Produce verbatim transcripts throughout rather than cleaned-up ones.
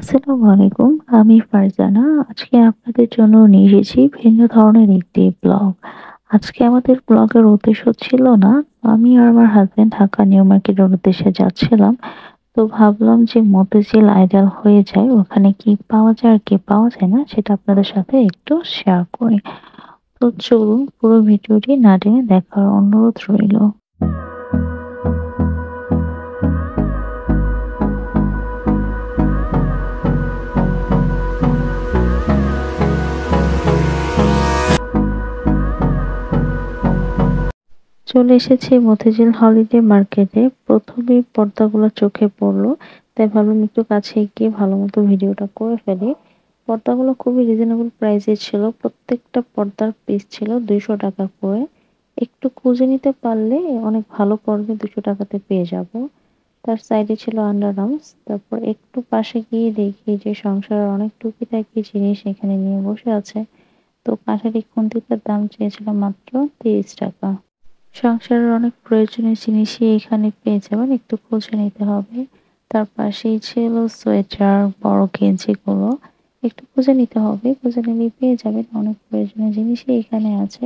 আসসালামু আলাইকুম, আমি ফারজানা। আজকে আপনাদের জন্য নিয়ে এসেছি ভিন্ন ধরনের একটি ব্লগ। আজকে আমাদের ব্লগের উদ্দেশ্য ছিল না, আমি আর আমার হাজব্যান্ড ঢাকা নিউ মার্কেটের উদ্দেশ্যে যাচ্ছিলাম। তো ভাবলাম যে মতিঝিল আইডাল হয়ে যায়, ওখানে কি পাওয়া যায় আর কি পাওয়া যায় না সেটা আপনাদের সাথে একটু শেয়ার করি। তো চলুন, পুরো ভিডিওটি না টেনে দেখার অনুরোধ রইল। চলে এসেছি মতিঝিল হলিডে মার্কেটে। প্রথমে পর্দাগুলো চোখে পড়লো, তাই ভাবলাম একটু কাছে গিয়ে ভালো মতো ভিডিওটা করে ফেলি। পর্দাগুলো খুবই রিজনেবল প্রাইসে ছিল, প্রত্যেকটা পর্দার পিস ছিল দুইশো টাকা করে। একটু খুঁজে নিতে পারলে অনেক ভালো পর্দা দুশো টাকাতে পেয়ে যাব। তার সাইডে ছিল আন্ডারআর্মস। তারপর একটু পাশে গিয়ে দেখি যে সংসারের অনেক টুকিটাকি জিনিস এখানে নিয়ে বসে আছে। তো কাঁসার এই খুন্তিটার দাম চেয়েছিল মাত্র তিরিশ টাকা। সংসারের অনেক প্রয়োজনীয় জিনিসই এখানে পেয়ে যাবেন, একটু খুঁজে নিতে হবে। তার পাশেই ছিল সোয়েটার, বড় গেঞ্জিগুলো একটু খুঁজে নিতে হবে, খুঁজে নিলেই পেয়ে যাবেন। অনেক প্রয়োজনীয় জিনিসই এখানে আছে,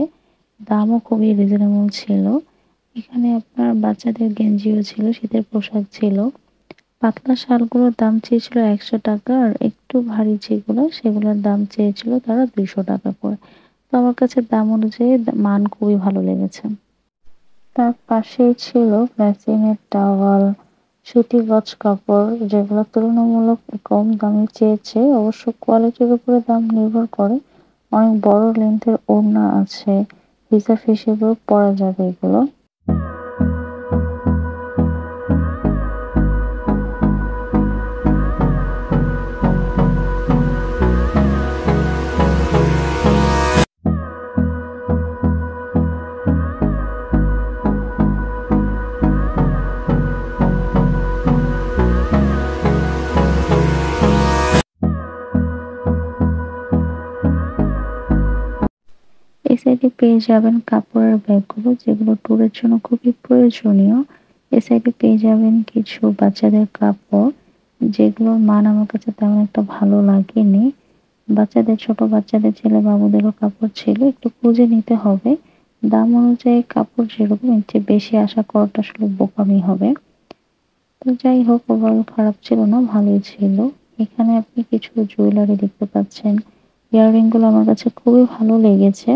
দামও খুবই রিজনেবল ছিল। এখানে আপনার বাচ্চাদের গেঞ্জিও ছিল, শীতের পোশাক ছিল। পাতলা শালগুলোর দাম চেয়েছিল একশো টাকা, আর একটু ভারী যেগুলো সেগুলোর দাম চেয়েছিল তারা দুইশো টাকা করে। তো আমার কাছে দাম অনুযায়ী মান খুবই ভালো লেগেছে। তার পাশেই ছিল ভ্যাকসিনের টাওয়াল, সুতি গজ কাপড়, যেগুলো তুলনামূলক কম দামে চেয়েছে। অবশ্য কোয়ালিটির উপরে দাম নির্ভর করে। অনেক বড় লেন্থের ওড়না আছে, হিসাব হিসেবেও পরা যাবে এগুলো। এই সাইডে পেয়ে যাবেন কাপড়ের ব্যাগগুলো, যেগুলো ট্যুরের জন্য খুবই প্রয়োজনীয়। এই সাইডে পেয়ে যাবেন কিছু বাচ্চাদের কাপড়, যেগুলোর মান আমার কাছে তেমন একটা ভালো লাগেনি। বাচ্চাদের, ছোট বাচ্চাদের, ছেলে বাবুদেরও কাপড় ছিল, একটু খুঁজে নিতে হবে। দাম অনুযায়ী কাপড় যেরকম ইচ্ছে বেশি আশা করাটা আসলে বোকামি হবে। তো যাই হোক, ওভারঅল খারাপ ছিল না, ভালোই ছিল। এখানে আপনি কিছু জুয়েলারি দেখতে পাচ্ছেন। ইয়াররিংগুলো আমার কাছে খুবই ভালো লেগেছে,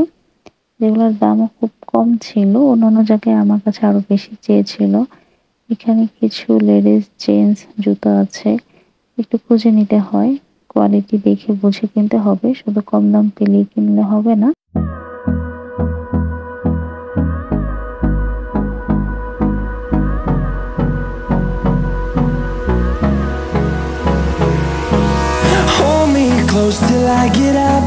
যেগুলোর দামও খুব কম ছিল, অন্যান্য জায়গায় আমার কাছে আরো বেশি চেয়েছিল। এখানে কিছু লেডিস জেন্টস জুতো আছে, একটু খুঁজে নিতে হয়, কোয়ালিটি দেখে বুঝে কিনতে হবে, শুধু কম দাম পেলেই কিনলে হবে না। Close till I get up,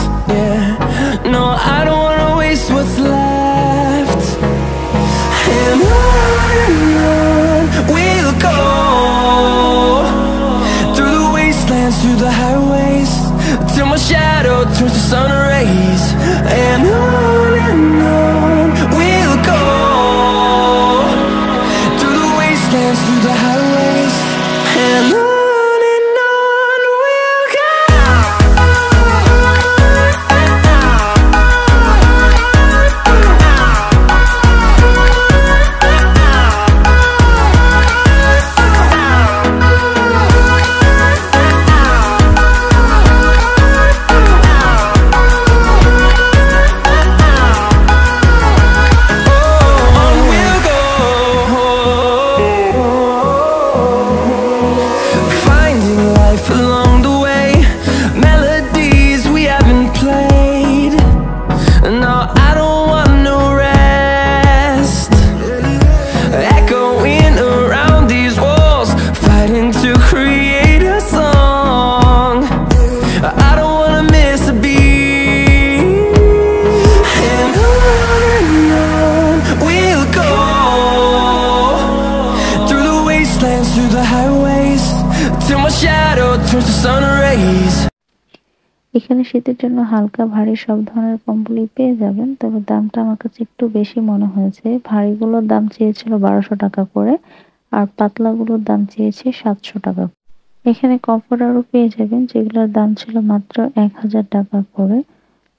Yeah, no, I don't wanna waste what's left. And on we'll go, through the wastelands, through the highways, till my shadow turns to sun rays. And on and on we'll go, through the wastelands, through the highways, and on. এখানে শীতের জন্য হালকা ভারী সব ধরনের কম্বলই পেয়ে যাবেন, তবে দামটা আমার কাছে একটু বেশি মনে হয়েছে। ভারীগুলোর দাম চেয়েছিল বারোশো টাকা করে, আর পাতলাগুলোর দাম চেয়েছে সাতশো টাকা। এখানে কম্ফোর্টারও পেয়ে যাবেন যেগুলোর দাম ছিল মাত্র এক হাজার টাকা করে,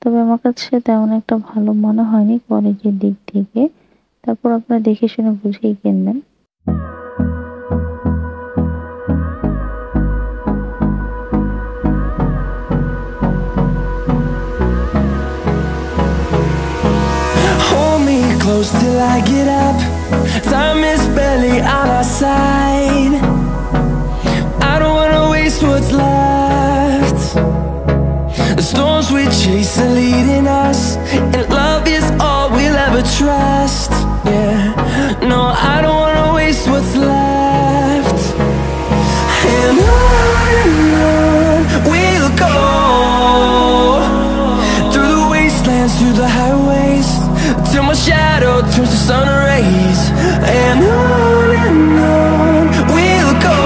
তবে আমার কাছে তেমন একটা ভালো মনে হয়নি কোয়ালিটির দিক থেকে। তারপর আপনারা দেখে শুনে বুঝেই কিনবেন। Close till I get up, time is barely on our side. I don't wanna waste what's left. The storms we chase are leading us, and love is all we'll ever trust. Yeah, no, I don't wanna waste what's left. And on and on we'll go, through the wastelands, through the highways, till my shadow turns to sun rays. And on and on we'll go,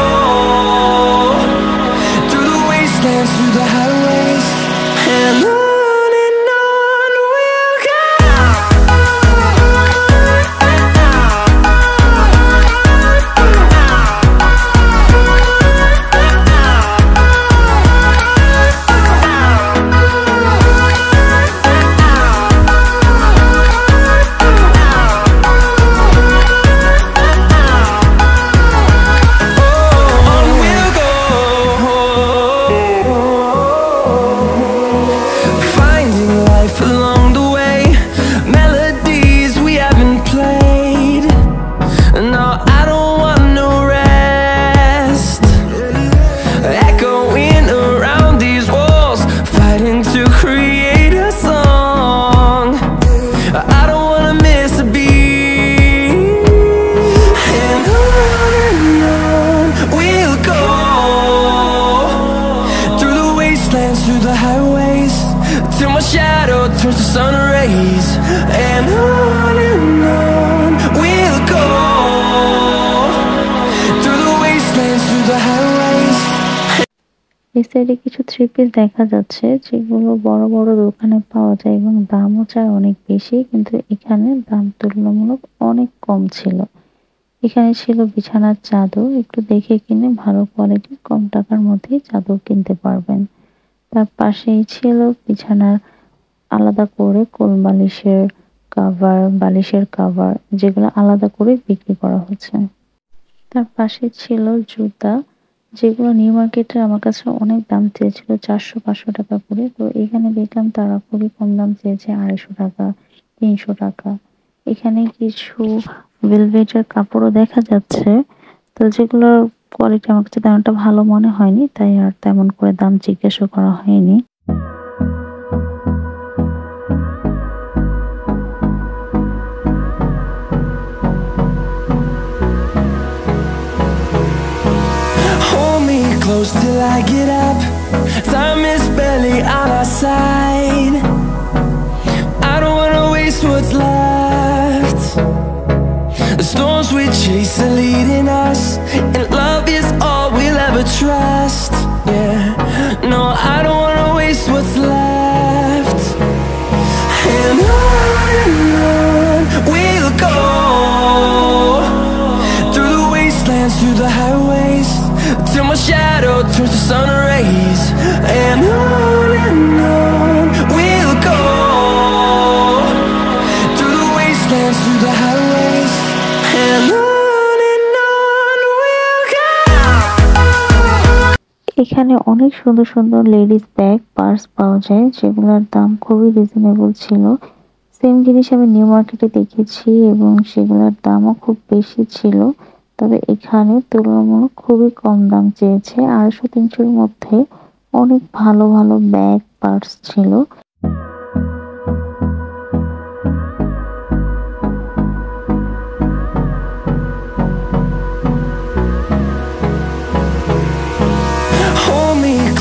through the wastelands, through the highways, and on and on we'll এই সাইডে কিছু three piece দেখা যাচ্ছে যেগুলো বড় বড় দোকানে পাওয়া যায় এবং দামও চায় অনেক বেশি, কিন্তু এখানে দাম তুলনামূলক অনেক কম ছিল। এখানে ছিল বিছানার চাদর, একটু দেখে কিনে ভালো কোয়ালিটির কম টাকার মধ্যে চাদর কিনতে পারবেন। তার পাশেই ছিল বিছানার আলাদা করে কোল বালিশের কাভার, বালিশের কাভার, যেগুলো আলাদা করে বিক্রি করা হচ্ছে। তার পাশে ছিল জুতা, যেগুলো নিউ মার্কেটে আমার কাছে অনেক দাম চেয়েছিল, চারশো পাঁচশো টাকা করে। তো এখানে দেখলাম তারা খুবই কম দাম চেয়েছে, আড়াইশো টাকা, তিনশো টাকা। এখানে কিছু ভেলভেটের কাপড়ও দেখা যাচ্ছে, তো যেগুলোর কোয়ালিটি আমার কাছে তেমনটা ভালো মনে হয়নি, তাই আর তেমন করে দাম জিজ্ঞাসা করা হয়নি। Close till I get up, time is barely on our side. I don't wanna waste what's left. The storms we chase are leading us, and love is all we'll ever trust. Yeah, no, I don't wanna waste what's left. And on and on we'll go, through the wastelands, through the highways, till my shadow turns to sun rays. And on and on we'll go, through the wastelands, through the highways, and on and on we'll go. এখানে অনেক সুন্দর সুন্দর ladies bag, purse পাওয়া যায় যেগুলোর দাম খুবই reasonable ছিল। সেম জিনিস আমি নিউ মার্কেটে দেখেছি এবং সেগুলোর দামও খুব বেশি ছিল, তবে এখানে তুলনামূলক খুবই কম দাম চেয়েছে। আড়াইশো তিনশোর মধ্যে অনেক ভালো ভালো ব্যাগ, পার্স ছিল।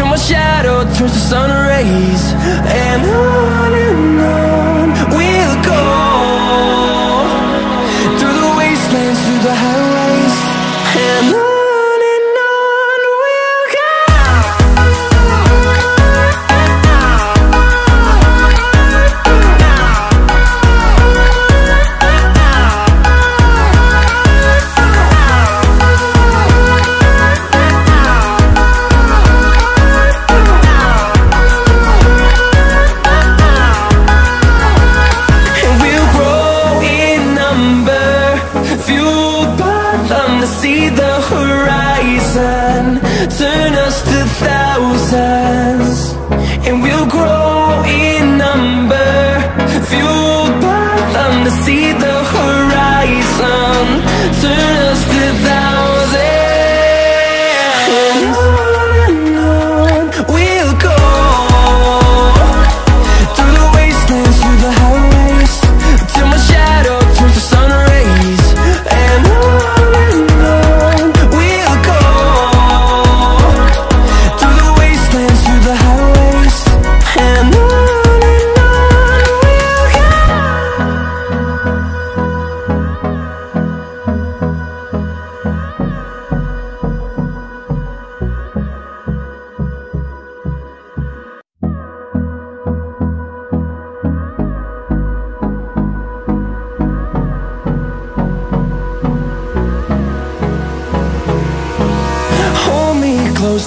till my shadow turns to sun rays, and on and on we'll go, through the wastelands, through the highways, and on. Turn us to thousands, and we'll grow in number, fueled by them to see the horizon. Turn us to thousands, and on and on we'll go, through the wastelands, through the highways, till my shadow turns to sun rays, and on and on we'll go, close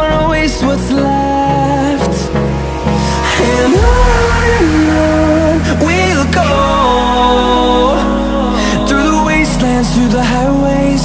wanna waste what's left. And on and on we'll go, through the wastelands, through the highways,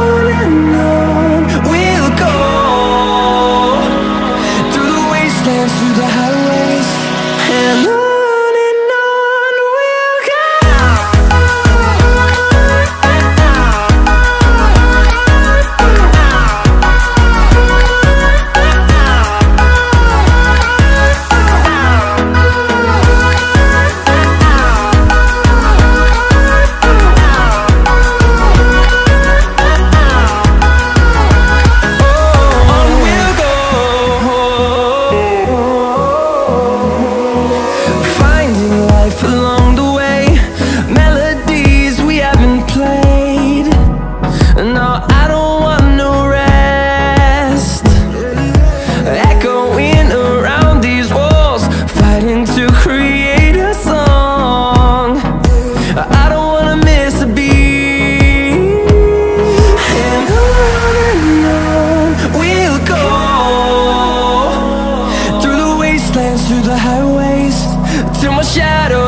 and on we'll go, through the wastelands, through the highways, and on. Till my shadow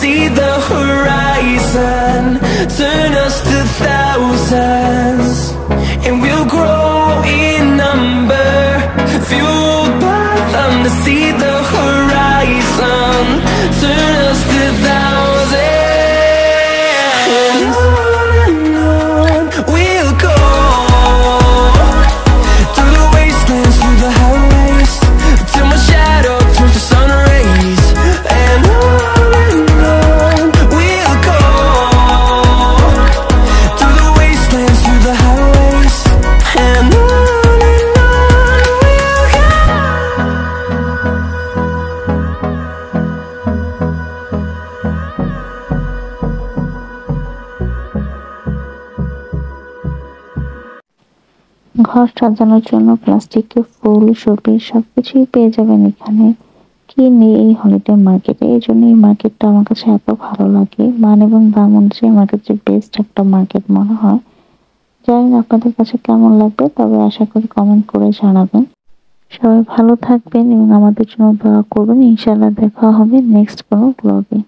See the horizon, turn us to thousands, and we'll grow in number, fueled by them to see the horizon, turn us to thousands, and on and on we'll go, through the wastelands, through the highways, till my shadow turns to sun rays, and on and on. We'll go, through the wastelands. ঘর সাজানোর জন্য প্লাস্টিকের ফুল সবজি সবকিছুই পেয়ে যাবেন এখানে। কি নেই এই হলিডে মার্কেটে, এই জন্য এই মার্কেটটা আমার কাছে এত ভালো লাগে। মান এবং দাম অনুযায়ী আমার কাছে বেস্ট একটা মার্কেট মনে হয়। জানি না আপনাদের কাছে কেমন লাগবে, তবে আশা করি কমেন্ট করে জানাবেন। সবাই ভালো থাকবেন এবং আমাদের জন্য দোয়া করবেন। ইনশাআল্লাহ দেখা হবে নেক্সট কোনো ব্লগে।